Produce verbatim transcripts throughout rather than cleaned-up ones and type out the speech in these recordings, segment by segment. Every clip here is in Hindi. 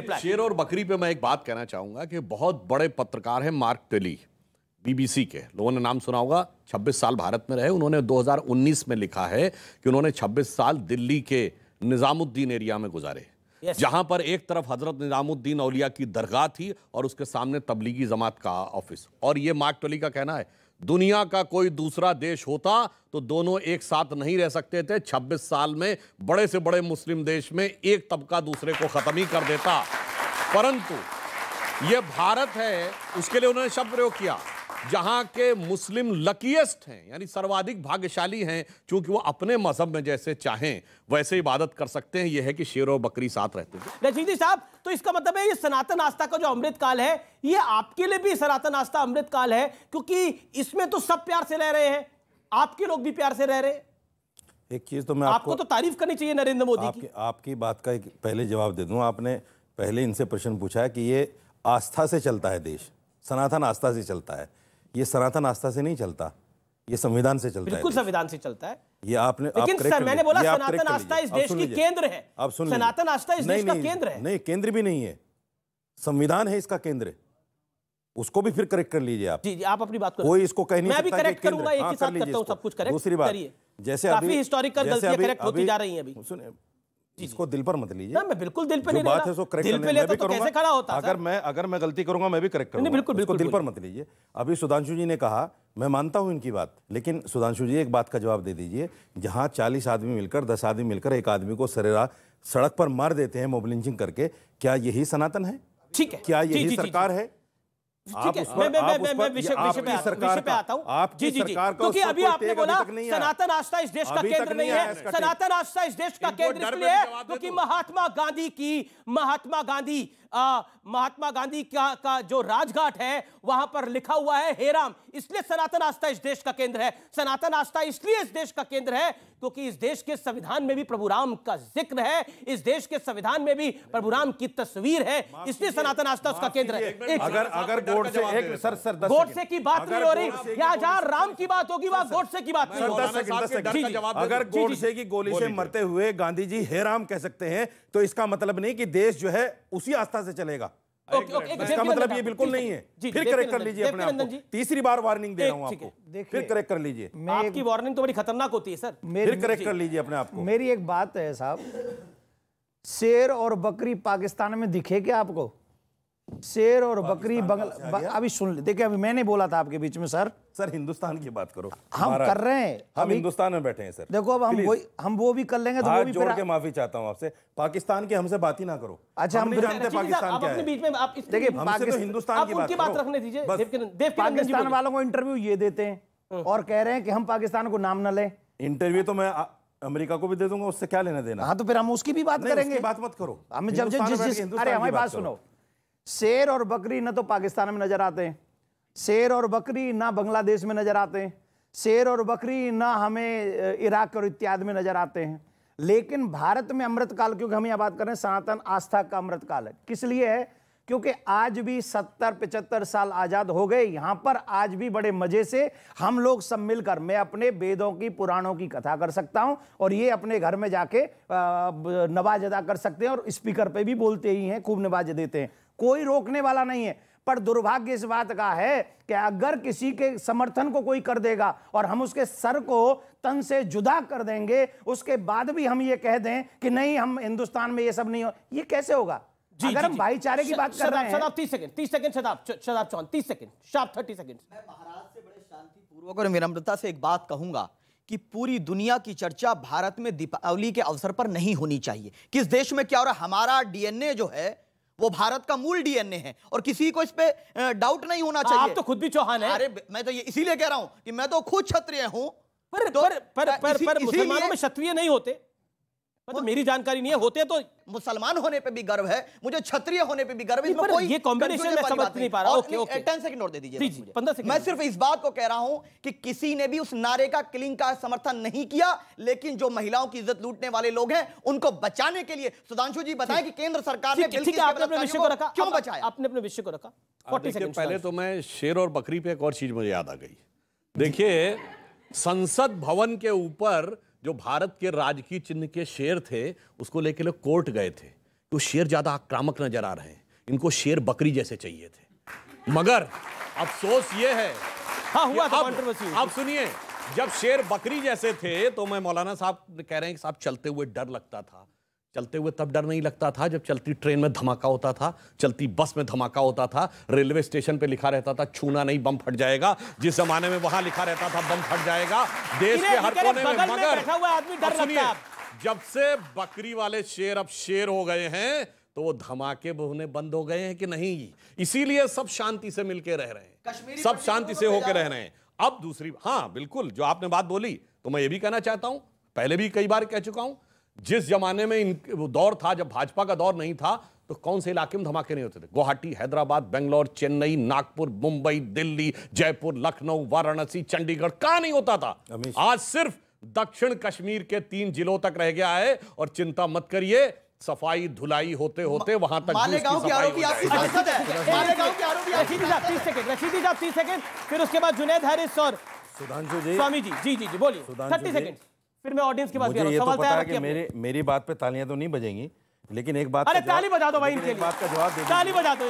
रिप्लाई। शेर और बकरी पे मैं एक बात कहना चाहूंगा कि बहुत बड़े पत्रकार हैं मार्क टली, बीबीसी के, लोगों ने नाम सुना होगा, छब्बीस साल भारत में रहे। उन्होंने दो हज़ार उन्नीस में लिखा है कि उन्होंने छब्बीस साल दिल्ली के निजामुद्दीन एरिया में गुजारे, yes. जहां पर एक तरफ हजरत निजामुद्दीन औलिया की दरगाह थी और उसके सामने तबलीगी जमात का ऑफिस। और ये मार्क टली का कहना है, दुनिया का कोई दूसरा देश होता तो दोनों एक साथ नहीं रह सकते थे। छब्बीस साल में बड़े से बड़े मुस्लिम देश में एक तबका दूसरे को खत्म ही कर देता, परंतु यह भारत है, उसके लिए उन्होंने शब्द प्रयोग किया, जहां के मुस्लिम लकीएस्ट हैं, यानी सर्वाधिक भाग्यशाली हैं, क्योंकि वो अपने मजहब में जैसे चाहें वैसे इबादत कर सकते हैं। यह है कि शेर और बकरी साथ रहते हैं। रशीद जी साहब, तो इसका मतलब है ये सनातन आस्था का जो अमृत काल है, ये आपके लिए भी सनातन आस्था अमृत काल है, क्योंकि इसमें तो सब प्यार से रह रहे हैं, आपके लोग भी प्यार से रह रहे हैं। एक चीज तो मैं आपको, आपको तो तारीफ करनी चाहिए नरेंद्र मोदी आपके, की आपकी बात का एक पहले जवाब दे दूं। आपने पहले इनसे प्रश्न पूछा है कि ये आस्था से चलता है, देश सनातन आस्था से चलता है। ये सनातन आस्था से नहीं चलता, ये संविधान से चलता है। बिल्कुल संविधान से चलता है। ये आपने, लेकिन आप सर, मैंने बोला सनातन आस्था इस देश की केंद्र है। आप सुन, सनातन आस्था इस देश का केंद्र है। नहीं, केंद्र भी नहीं है, संविधान है इसका केंद्र। उसको भी फिर करेक्ट कर लीजिए आप। जी जी, आप अपनी बात को, कोई इसको कह नहीं सकता। मैं भी करेक्ट करूंगा, एक ही साथ करता हूं सब कुछ करेक्ट। दूसरी बात, जैसे अभी हिस्टोरिकल गलतियां करेक्ट होती जा रही हैं, अभी सुनिए, इसको दिल पर मत लीजिए। मैं बिल्कुल दिल पे नहीं बात है, सो करेक्ट दिल पे लेता तो कैसे खड़ा होता। अगर मैं अगर मैं गलती करूंगा मैं भी करेक्ट करूंगा, बिल्कुल बिल्कुल दिल पर मत लीजिए। अभी सुधांशु जी ने कहा, मैं मानता हूं इनकी बात, लेकिन सुधांशु जी एक बात का जवाब दे दीजिए, जहां चालीस आदमी मिलकर दस आदमी मिलकर एक आदमी को सरेरा सड़क पर मार देते हैं मोब लिंचिंग करके, क्या यही सनातन है? ठीक है, क्या यही सरकार है? सनातन आस्था इस देश का केंद्र नहीं है। सनातन आस्था इस देश का केंद्र इसलिए है क्योंकि महात्मा गांधी की महात्मा गांधी आ, महात्मा गांधी का, का जो राजघाट है वहां पर लिखा हुआ है हे राम। इसलिए सनातन आस्था इस देश का केंद्र है। सनातन आस्था इसलिए इस देश का केंद्र है क्योंकि इस देश के संविधान में भी प्रभु राम का जिक्र है, इस देश के संविधान में भी प्रभु राम की तस्वीर है, इसलिए सनातन आस्था उसका केंद्र है। अगर अगर गोडसे एक सर सर गोडसे की बात नहीं हो रही, यहाँ जहाँ राम की बात होगी वहां गोडसे की बात नहीं होगी। अगर गोडसे की गोली से मरते हुए गांधी जी हे राम कह सकते हैं तो इसका मतलब नहीं कि देश जो है उसी आस्था से चलेगा। ओके ओके, इसका मतलब ये बिल्कुल नहीं है। फिर करेक्ट कर लीजिए अपने आप को, तीसरी बार वार्निंग दे रहा हूं आपको, फिर करेक्ट कर लीजिए। आपकी वार्निंग तो बड़ी खतरनाक होती है सर, फिर करेक्ट कर लीजिए अपने आप को। मेरी एक बात है साहब, शेर और बकरी पाकिस्तान में दिखे क्या आपको? शेर और बकरी बंगला, अभी सुन देखिए, अभी मैंने बोला था आपके बीच में सर, सर हिंदुस्तान की बात करो, हम कर रहे हैं, हम हिंदुस्तान में बैठे हैं सर। देखो अब हम वो हम वो भी कर लेंगे तो वो भी जोड़ के, माफी चाहता हूं आपसे, पाकिस्तान के हमसे बात ही ना करो। अच्छा, हम नहीं जानते पाकिस्तान क्या है। बीच में आप देखिए, हमसे तो हिंदुस्तान की बात, बात रखने दीजिए। पाकिस्तान वालों को इंटरव्यू ये देते हैं और कह रहे हैं कि हम पाकिस्तान को नाम न लें। इंटरव्यू तो मैं अमेरिका को भी दे दूंगा, उससे क्या लेना देना। हाँ तो फिर हम उसकी भी बात करेंगे, बात मत करो। हम जब अरे हमारी बात सुनो, शेर और बकरी ना तो पाकिस्तान में नजर आते हैं, शेर और बकरी ना बांग्लादेश में नजर आते हैं, शेर और बकरी ना हमें इराक और इत्यादि में नजर आते हैं, लेकिन भारत में अमृतकाल, क्योंकि हम यहाँ बात कर रहे हैं सनातन आस्था का अमृतकाल है। किस लिए है? क्योंकि आज भी सत्तर पचहत्तर साल आज़ाद हो गए, यहाँ पर आज भी बड़े मज़े से हम लोग सब मिलकर, मैं अपने वेदों की पुराणों की कथा कर सकता हूँ और ये अपने घर में जाके नवाज अदा कर सकते हैं और स्पीकर पे भी बोलते ही हैं, खूब नवाज देते हैं, कोई रोकने वाला नहीं है। पर दुर्भाग्य इस बात का है कि अगर किसी के समर्थन को कोई कर देगा और हम उसके सर को तन से जुदा कर देंगे, उसके बाद भी हम ये कह दें कि नहीं हम हिंदुस्तान में ये सब नहीं हो, ये कैसे होगा? जी, अगर जी, हम भाईचारे की बात कर रहे हैं। शदाब तीस सेकंड, तीस सेकंड शदाब, शदाब चौहान तीस सेकंड, शार्प तीस सेकंड। मैं महाराज से बड़े शांतिपूर्वक और विनम्रता से एक बात कहूंगा कि पूरी दुनिया की चर्चा भारत में दीपावली के अवसर पर नहीं होनी चाहिए। किस देश में क्या हो रहा है, हमारा डीएनए जो है वो भारत का मूल डीएनए है और किसी को इस पे डाउट नहीं होना चाहिए। आप तो खुद भी चौहान है। अरे मैं तो ये इसीलिए कह रहा हूं कि मैं तो खुद क्षत्रिय हूं, पर तो पर पर पर, इसी, पर मुसलमानों में क्षत्रिय नहीं होते, मतलब मेरी जानकारी नहीं है, होते तो मुसलमान होने पे भी गर्व है मुझे, क्षत्रिय होने पे भी गर्व है। पर ये कॉम्बिनेशन मैं समझ नहीं पा रहा। ओके ओके, दस सेकंड और दे दीजिए, पंद्रह सेकंड। मैं सिर्फ इस बात को कह रहा हूं कि किसी ने भी उस नारे का क्लिंग का समर्थन नहीं किया, लेकिन जो महिलाओं की इज्जत लूटने वाले लोग हैं उनको बचाने के लिए सुधांशु जी बताएं कि केंद्र सरकार ने अपने विषय को रखा, क्यों बचाया आपने अपने विषय को रखा। पहले तो मैं शेर और बकरी पे एक और चीज मुझे याद आ गई। देखिए, संसद भवन के ऊपर जो भारत के राजकीय चिन्ह के शेर थे उसको लेके लोग कोर्ट गए थे तो शेर ज़्यादा आक्रामक नजर आ रहे हैं, इनको शेर बकरी जैसे चाहिए थे। मगर अफसोस ये है, हाँ हुआ था कंट्रोवर्सी। आप सुनिए, जब शेर बकरी जैसे थे तो मैं मौलाना साहब कह रहे हैं कि साहब चलते हुए डर लगता था, चलते हुए तब डर नहीं लगता था जब चलती ट्रेन में धमाका होता था, चलती बस में धमाका होता था, रेलवे स्टेशन पे लिखा रहता था छूना नहीं बम फट जाएगा, जिस जमाने में वहां लिखा रहता था बम फट जाएगा देश के हर कोने में। मगर जब से बकरी वाले शेर अब शेर हो गए हैं तो वो धमाके होने बंद हो गए हैं कि नहीं, इसीलिए सब शांति से मिलके रह रहे हैं, सब शांति से होके रह रहे हैं। अब दूसरी, हाँ बिल्कुल, जो आपने बात बोली तो मैं ये भी कहना चाहता हूं, पहले भी कई बार कह चुका हूं, जिस जमाने में इन वो दौर था जब भाजपा का दौर नहीं था तो कौन से इलाके में धमाके नहीं होते थे? गुवाहाटी, हैदराबाद, बेंगलोर, चेन्नई, नागपुर, मुंबई, दिल्ली, जयपुर, लखनऊ, वाराणसी, चंडीगढ़, कहां नहीं होता था। आज सिर्फ दक्षिण कश्मीर के तीन जिलों तक रह गया है और चिंता मत करिए, सफाई धुलाई होते होते वहां तक मालेगांव की आरोपी आपकी सांसद है, मालेगांव की आरोपी रशीदी साहब तीस सेकंड, रशीदी साहब तीस सेकंड, फिर उसके बाद जुनेद हैरिस और सुधांशु जी स्वामी जी जी जी जी बोलिए तीस सेकंड, फिर मैं ऑडियंस के पास जा रहा हूं। सवाल तैयार कि मेरे मेरी बात पे तालियां तो नहीं बजेंगी, लेकिन एक बात, अरे ताली बजा दो भाई इनके लिए, बात का जवाब दे दो, ताली बजा दो,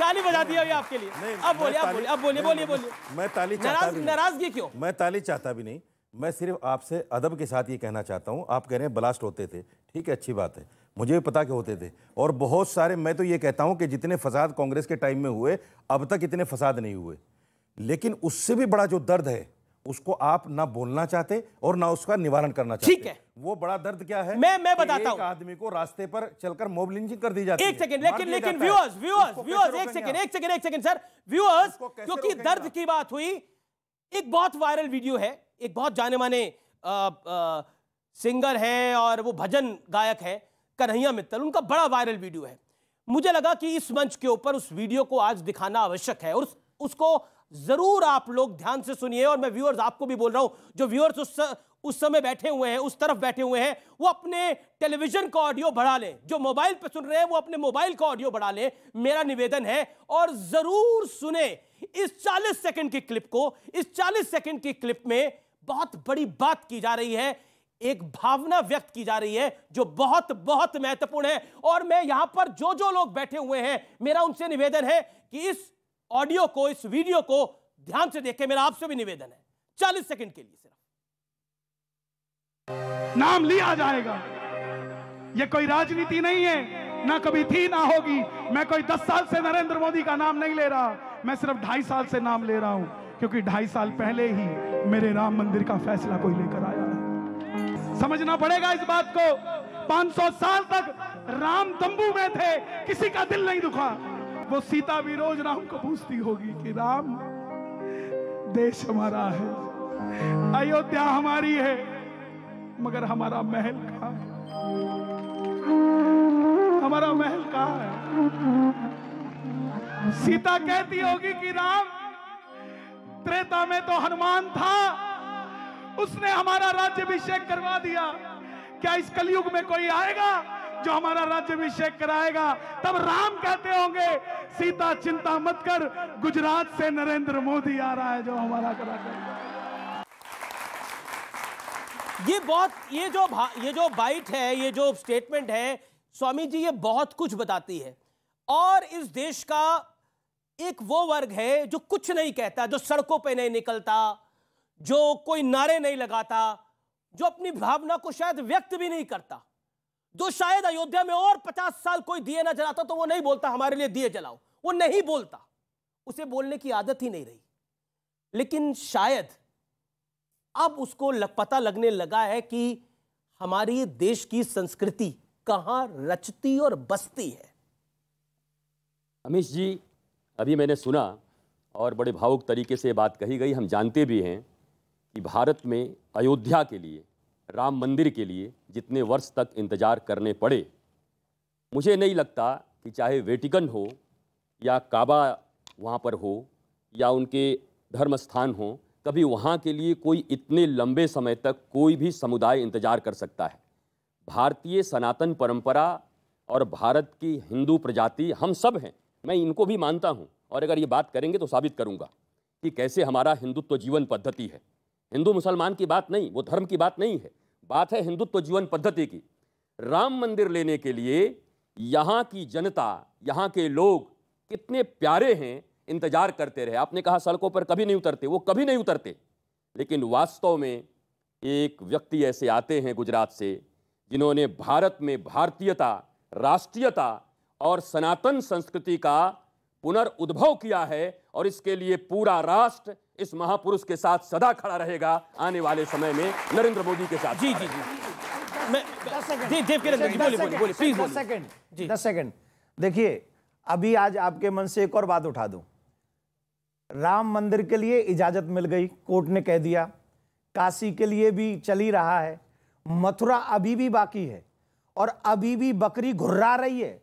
ताली बजा दिया ये आपके लिए। अब बोलिए अब बोलिए अब बोलिए बोलिए बोलिए मैं ताली चाहता, नाराजगी क्यों? मैं ताली चाहता भी नहीं, मैं सिर्फ आपसे अदब के साथ ये कहना चाहता हूँ, आप कह रहे हैं ब्लास्ट होते थे, ठीक है अच्छी बात है, मुझे भी पता के होते थे, और बहुत सारे, मैं तो ये कहता हूं कि जितने फसाद कांग्रेस के टाइम में हुए अब तक इतने फसाद नहीं हुए, लेकिन उससे भी बड़ा जो दर्द है उसको आप ना बोलना चाहते और ना उसका निवारण करना चाहते। ठीक है, वो बड़ा दर्द क्या है मैं मैं बताता हूं, आदमी को रास्ते पर चलकर मॉब लिंचिंग कर दी जाती है। एक सेकंड, लेकिन लेकिन व्यूअर्स व्यूअर्स व्यूअर्स एक सेकंड एक सेकंड एक सेकंड सर व्यूअर्स, क्योंकि दर्द की बात हुई, एक बहुत वायरल वीडियो है, एक बहुत जाने माने सिंगर है और वो भजन गायक है कन्हैया मित्तल, उनका बड़ा वायरल वीडियो है। मुझे लगा कि इस मंच के ऊपर उस वीडियो को आज दिखाना आवश्यक है और उस, उसको जरूर आप लोग ध्यान से सुनिए। और मैं व्यूअर्स आपको भी बोल रहा हूं, जो व्यूअर्स उस, उस समय बैठे हुए हैं, उस तरफ बैठे हुए हैं, वो अपने टेलीविजन का ऑडियो बढ़ा लें, जो मोबाइल पर सुन रहे हैं वो अपने मोबाइल का ऑडियो बढ़ा लें, मेरा निवेदन है, और जरूर सुने इस चालीस सेकेंड की क्लिप को। इस चालीस सेकेंड की क्लिप में बहुत बड़ी बात की जा रही है, एक भावना व्यक्त की जा रही है जो बहुत बहुत महत्वपूर्ण है। और मैं यहां पर जो जो लोग बैठे हुए हैं, मेरा उनसे निवेदन है कि इस ऑडियो को, इस वीडियो को ध्यान से देखें। मेरा आपसे भी निवेदन है, चालीस सेकंड के लिए सिर्फ नाम लिया जाएगा। यह कोई राजनीति नहीं है, ना कभी थी ना होगी। मैं कोई दस साल से नरेंद्र मोदी का नाम नहीं ले रहा, मैं सिर्फ ढाई साल से नाम ले रहा हूं, क्योंकि ढाई साल पहले ही मेरे राम मंदिर का फैसला कोई लेकर आया। समझना पड़ेगा इस बात को, पाँच सौ साल तक राम तंबू में थे, किसी का दिल नहीं दुखा। वो सीता भी रोज राम को पूछती होगी कि राम देश हमारा है, अयोध्या हमारी है, मगर हमारा महल कहाँ है, हमारा महल कहाँ है। सीता कहती होगी कि राम त्रेता में तो हनुमान था, उसने हमारा राज्याभिषेक करवा दिया, क्या इस कलयुग में कोई आएगा जो हमारा राज्याभिषेक कराएगा? तब राम कहते होंगे सीता चिंता मत कर, गुजरात से नरेंद्र मोदी आ रहा है जो हमारा करा करेगा। ये बहुत ये जो ये जो बाइट है, ये जो स्टेटमेंट है स्वामी जी, ये बहुत कुछ बताती है। और इस देश का एक वो वर्ग है जो कुछ नहीं कहता, जो सड़कों पर नहीं निकलता, जो कोई नारे नहीं लगाता, जो अपनी भावना को शायद व्यक्त भी नहीं करता, जो शायद अयोध्या में और पचास साल कोई दिए ना जलाता तो वो नहीं बोलता हमारे लिए दिए जलाओ, वो नहीं बोलता, उसे बोलने की आदत ही नहीं रही। लेकिन शायद अब उसको लग, पता लगने लगा है कि हमारी देश की संस्कृति कहाँ रचती और बसती है। अमीश जी, अभी मैंने सुना और बड़े भावुक तरीके से बात कही गई। हम जानते भी हैं कि भारत में अयोध्या के लिए, राम मंदिर के लिए जितने वर्ष तक इंतज़ार करने पड़े, मुझे नहीं लगता कि चाहे वेटिकन हो या काबा वहाँ पर हो या उनके धर्म स्थान हो, कभी वहाँ के लिए कोई इतने लंबे समय तक कोई भी समुदाय इंतज़ार कर सकता है। भारतीय सनातन परंपरा और भारत की हिंदू प्रजाति, हम सब हैं, मैं इनको भी मानता हूँ, और अगर ये बात करेंगे तो साबित करूँगा कि कैसे हमारा हिंदुत्व जीवन पद्धति है। हिंदू मुसलमान की बात नहीं, वो धर्म की बात नहीं है, बात है हिंदुत्व जीवन पद्धति की। राम मंदिर लेने के लिए यहाँ की जनता, यहाँ के लोग कितने प्यारे हैं, इंतजार करते रहे। आपने कहा सड़कों पर कभी नहीं उतरते, वो कभी नहीं उतरते, लेकिन वास्तव में एक व्यक्ति ऐसे आते हैं गुजरात से जिन्होंने भारत में भारतीयता, राष्ट्रीयता और सनातन संस्कृति का पुनर्उद्भव किया है, और इसके लिए पूरा राष्ट्र इस महापुरुष के साथ सदा खड़ा रहेगा आने वाले समय में नरेंद्र मोदी के साथ। जी जी जी मैं दस सेकंड दस सेकंड, देखिए अभी आज आपके मन से एक और बात उठा दूं। राम मंदिर के लिए इजाजत मिल गई, कोर्ट ने कह दिया, काशी के लिए भी चल ही रहा है, मथुरा अभी भी बाकी है, और अभी भी बकरी घुर्रा रही है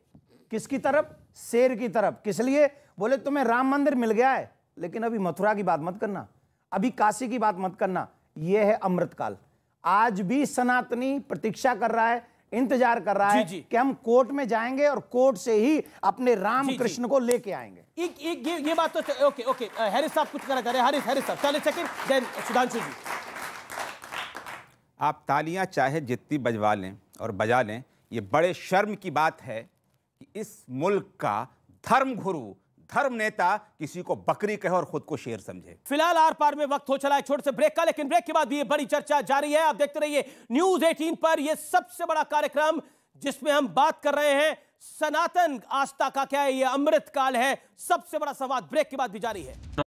किसकी तरफ, शेर की तरफ। किस लिए? बोले तुम्हें राम मंदिर मिल गया है लेकिन अभी मथुरा की बात मत करना, अभी काशी की बात मत करना, यह है अमृतकाल। आज भी सनातनी प्रतीक्षा कर रहा है, इंतजार कर रहा है कि हम कोर्ट में जाएंगे और कोर्ट से ही अपने राम कृष्ण को लेके आएंगे। एक एक ये, ये बात तो च... ओके ओके हैरिस साहब कुछ करना चाह रहे हैं। हैरिस हैरिस साहब चालीस सेकंड, देन सुधांशु जी। आप तालियां चाहे जितनी बजवा लें और बजा लें, ये बड़े शर्म की बात है कि इस मुल्क का धर्म गुरु, धर्म नेता किसी को बकरी कहे और खुद को शेर समझे। फिलहाल आर पार में वक्त हो चला है छोटे से ब्रेक का, लेकिन ब्रेक के बाद भी ये बड़ी चर्चा जारी है। आप देखते रहिए न्यूज अठारह पर, ये सबसे बड़ा कार्यक्रम जिसमें हम बात कर रहे हैं सनातन आस्था का क्या है, ये अमृतकाल है। सबसे बड़ा संवाद ब्रेक के बाद भी जारी है।